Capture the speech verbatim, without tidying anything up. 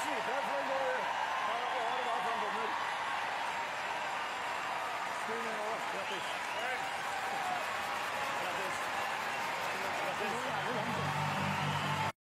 That's me. That's my lawyer.